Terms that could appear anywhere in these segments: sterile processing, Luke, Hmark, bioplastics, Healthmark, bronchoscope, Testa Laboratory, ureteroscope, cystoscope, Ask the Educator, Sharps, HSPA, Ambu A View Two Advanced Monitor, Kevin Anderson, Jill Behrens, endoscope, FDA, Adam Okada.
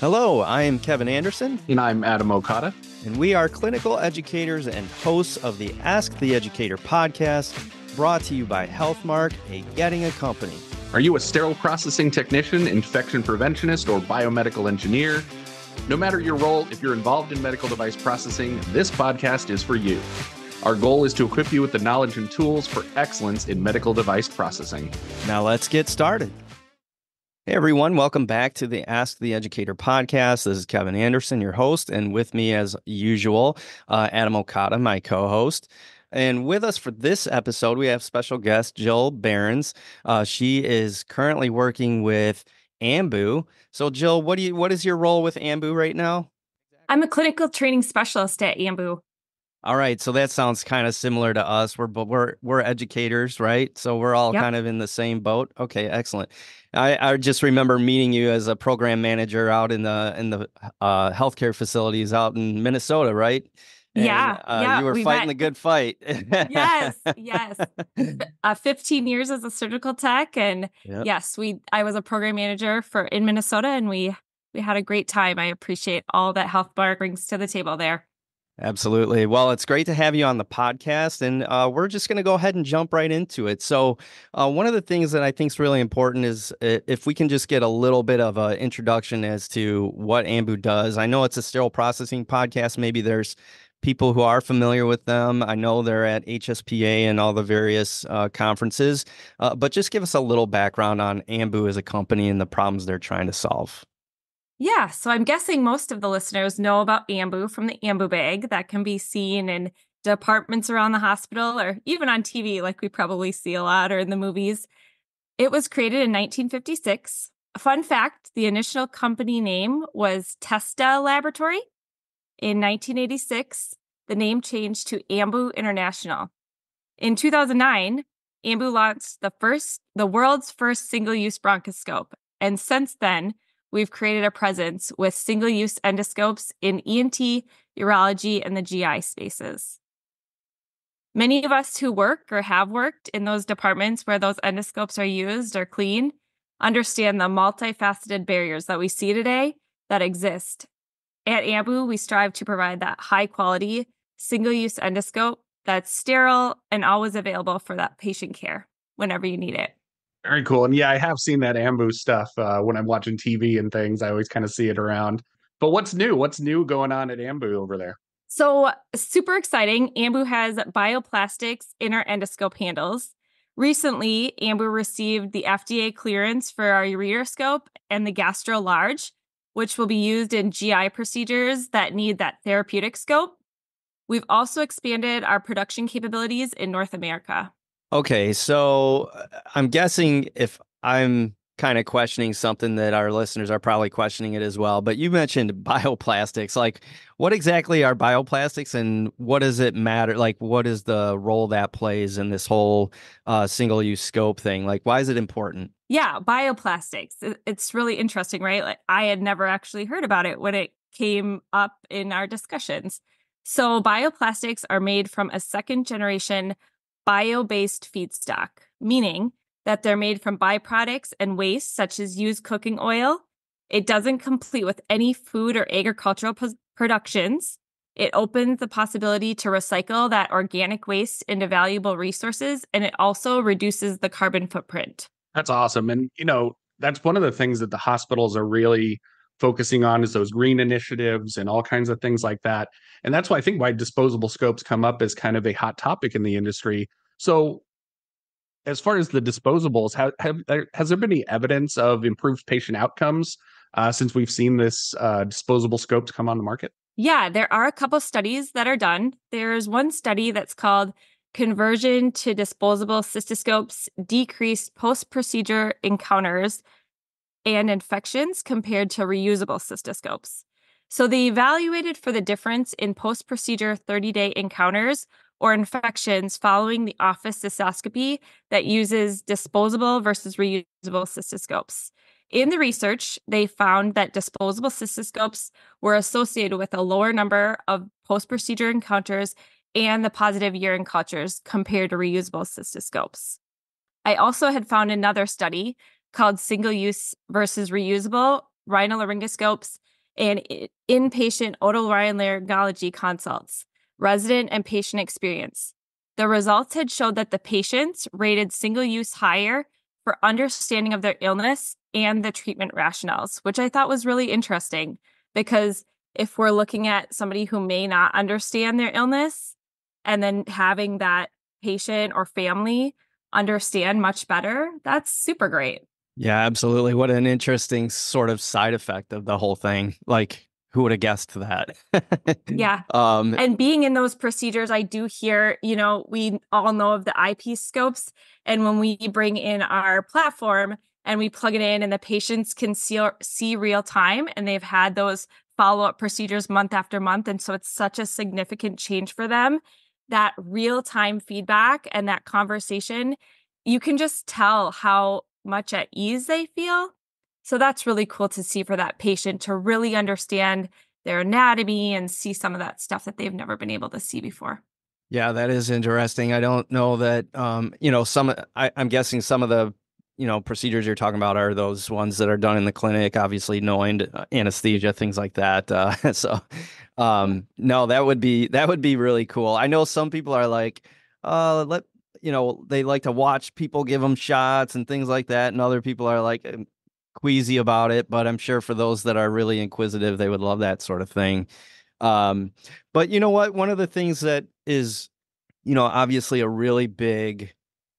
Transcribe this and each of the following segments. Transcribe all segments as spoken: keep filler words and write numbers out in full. Hello, I am Kevin Anderson. And I'm Adam Okada. And we are clinical educators and hosts of the Ask the Educator podcast, brought to you by Healthmark, a Getting a Company. Are you a sterile processing technician, infection preventionist, or biomedical engineer? No matter your role, if you're involved in medical device processing, this podcast is for you. Our goal is to equip you with the knowledge and tools for excellence in medical device processing. Now let's get started. Hey everyone, welcome back to the Ask the Educator podcast. This is Kevin Anderson, your host, and with me as usual, uh, Adam Okada, my co-host. And with us for this episode, we have special guest Jill Behrens. Uh, she is currently working with Ambu. So Jill, what do you? What is your role with Ambu right now? I'm a clinical training specialist at Ambu. All right, so that sounds kind of similar to us. We're we're we're educators, right? So we're all yep. kind of in the same boat. Okay, excellent. I, I just remember meeting you as a program manager out in the in the uh, healthcare facilities out in Minnesota, right? And, yeah, uh, yeah, you were we fighting met. the good fight. yes, yes. Uh, Fifteen years as a surgical tech, and yep. yes, we I was a program manager for in Minnesota, and we we had a great time. I appreciate all that Healthmark brings to the table there. Absolutely. Well, it's great to have you on the podcast, and uh, we're just going to go ahead and jump right into it. So uh, one of the things that I think is really important is if we can just get a little bit of an introduction as to what Ambu does. I know it's a sterile processing podcast. Maybe there's people who are familiar with them. I know they're at H S P A and all the various uh, conferences, uh, but just give us a little background on Ambu as a company and the problems they're trying to solve. Yeah, so I'm guessing most of the listeners know about Ambu from the Ambu bag that can be seen in departments around the hospital or even on T V, like we probably see a lot, or in the movies. It was created in nineteen fifty-six. Fun fact, the initial company name was Testa Laboratory. In nineteen eighty-six, the name changed to Ambu International. In two thousand nine, Ambu launched the first, the world's first single-use bronchoscope, and since then, we've created a presence with single-use endoscopes in E N T, urology, and the G I spaces. Many of us who work or have worked in those departments where those endoscopes are used or clean understand the multifaceted barriers that we see today that exist. At Ambu, we strive to provide that high-quality, single-use endoscope that's sterile and always available for that patient care whenever you need it. Very cool. And yeah, I have seen that Ambu stuff uh, when I'm watching T V and things. I always kind of see it around. But what's new? What's new going on at Ambu over there? So super exciting. Ambu has bioplastics in our endoscope handles. Recently, Ambu received the F D A clearance for our ureteroscope and the Gastro Large, which will be used in G I procedures that need that therapeutic scope. We've also expanded our production capabilities in North America. Okay, so I'm guessing if I'm kind of questioning something that our listeners are probably questioning it as well, but you mentioned bioplastics. Like, what exactly are bioplastics and what does it matter? Like, what is the role that plays in this whole uh, single-use scope thing? Like, why is it important? Yeah, bioplastics. It's really interesting, right? Like, I had never actually heard about it when it came up in our discussions. So bioplastics are made from a second-generation bio-based feedstock, meaning that they're made from byproducts and waste, such as used cooking oil. It doesn't compete with any food or agricultural p- productions. It opens the possibility to recycle that organic waste into valuable resources, and it also reduces the carbon footprint. That's awesome. And, you know, that's one of the things that the hospitals are really focusing on is those green initiatives and all kinds of things like that. And that's why I think why disposable scopes come up as kind of a hot topic in the industry. So as far as the disposables, have, have, has there been any evidence of improved patient outcomes uh, since we've seen this uh, disposable scopes come on the market? Yeah, there are a couple studies that are done. There's one study that's called Conversion to Disposable Cystoscopes Decreased Post-Procedure Encounters and Infections Compared to Reusable Cystoscopes. So they evaluated for the difference in post-procedure thirty-day encounters or infections following the office cystoscopy that uses disposable versus reusable cystoscopes. In the research, they found that disposable cystoscopes were associated with a lower number of post-procedure encounters and the positive urine cultures compared to reusable cystoscopes. I also had found another study called Single-Use versus Reusable Rhinolaryngoscopes and inpatient otolaryngology consults, resident and patient experience. The results had showed that the patients rated single use higher for understanding of their illness and the treatment rationales, which I thought was really interesting, because if we're looking at somebody who may not understand their illness and then having that patient or family understand much better, that's super great. Yeah, absolutely. What an interesting sort of side effect of the whole thing. Like, who would have guessed that? Yeah. Um, and being in those procedures, I do hear, you know, we all know of the eyepiece scopes. And when we bring in our platform and we plug it in and the patients can see, see real time, and they've had those follow-up procedures month after month. And so it's such a significant change for them, that real-time feedback and that conversation, you can just tell how much at ease they feel. So that's really cool to see for that patient to really understand their anatomy and see some of that stuff that they've never been able to see before. Yeah, that is interesting. I don't know that, um, you know, some, I, I'm guessing some of the, you know, procedures you're talking about are those ones that are done in the clinic, obviously knowing anesthesia, things like that. Uh, so um, no, that would be, that would be really cool. I know some people are like, uh, let, you know, they like to watch people give them shots and things like that. And other people are like, queasy about it, but I'm sure for those that are really inquisitive, they would love that sort of thing. Um, but you know what? One of the things that is, you know, obviously a really big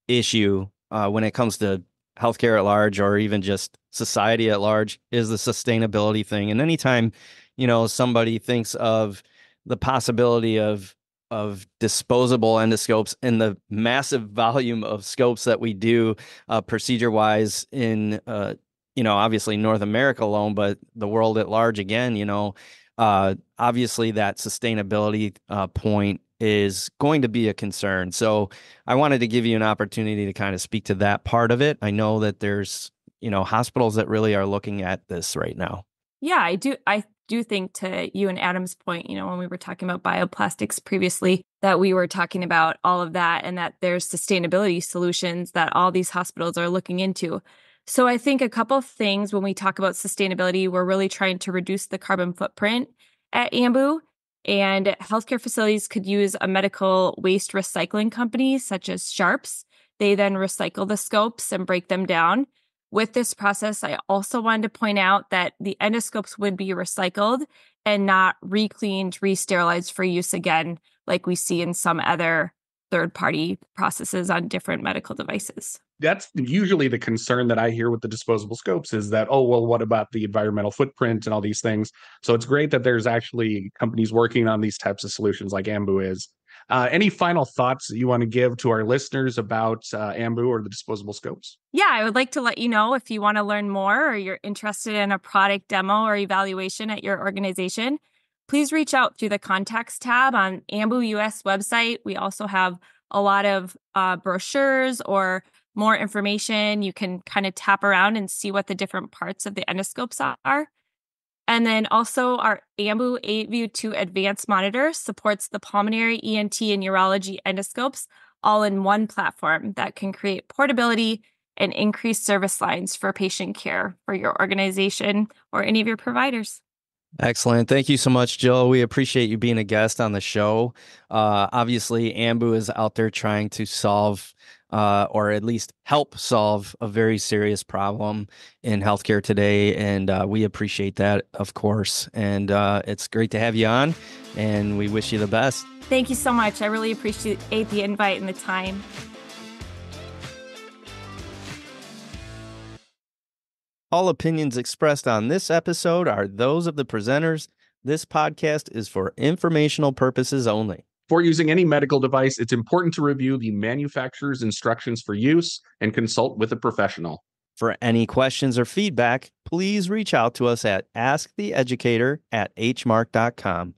issue uh, when it comes to healthcare at large, or even just society at large, is the sustainability thing. And anytime, you know, somebody thinks of the possibility of of disposable endoscopes and the massive volume of scopes that we do uh, procedure-wise in uh, you know, obviously North America alone, but the world at large again, you know, uh, obviously that sustainability uh, point is going to be a concern. So I wanted to give you an opportunity to kind of speak to that part of it. I know that there's, you know, hospitals that really are looking at this right now. Yeah, I do. I do think, to you and Adam's point, you know, when we were talking about bioplastics previously, that we were talking about all of that, and that there's sustainability solutions that all these hospitals are looking into. So I think a couple of things when we talk about sustainability, we're really trying to reduce the carbon footprint at Ambu, and healthcare facilities could use a medical waste recycling company such as Sharps. They then recycle the scopes and break them down. With this process, I also wanted to point out that the endoscopes would be recycled and not re-cleaned, re-sterilized for use again, like we see in some other third-party processes on different medical devices. That's usually the concern that I hear with the disposable scopes, is that, oh, well, what about the environmental footprint and all these things? So it's great that there's actually companies working on these types of solutions like Ambu is. Uh, any final thoughts that you want to give to our listeners about uh, Ambu or the disposable scopes? Yeah, I would like to let you know, if you want to learn more or you're interested in a product demo or evaluation at your organization, please reach out through the contacts tab on Ambu U S website. We also have a lot of uh, brochures or more information. You can kind of tap around and see what the different parts of the endoscopes are. And then also our Ambu A View Two Advanced Monitor supports the pulmonary, E N T, and urology endoscopes all in one platform that can create portability and increase service lines for patient care for your organization or any of your providers. Excellent. Thank you so much, Jill. We appreciate you being a guest on the show. Uh, obviously, Ambu is out there trying to solve Uh, or at least help solve a very serious problem in healthcare today. And uh, we appreciate that, of course. And uh, it's great to have you on, and we wish you the best. Thank you so much. I really appreciate the invite and the time. All opinions expressed on this episode are those of the presenters. This podcast is for informational purposes only. Before using any medical device, it's important to review the manufacturer's instructions for use and consult with a professional. For any questions or feedback, please reach out to us at ask the educator at h mark dot com.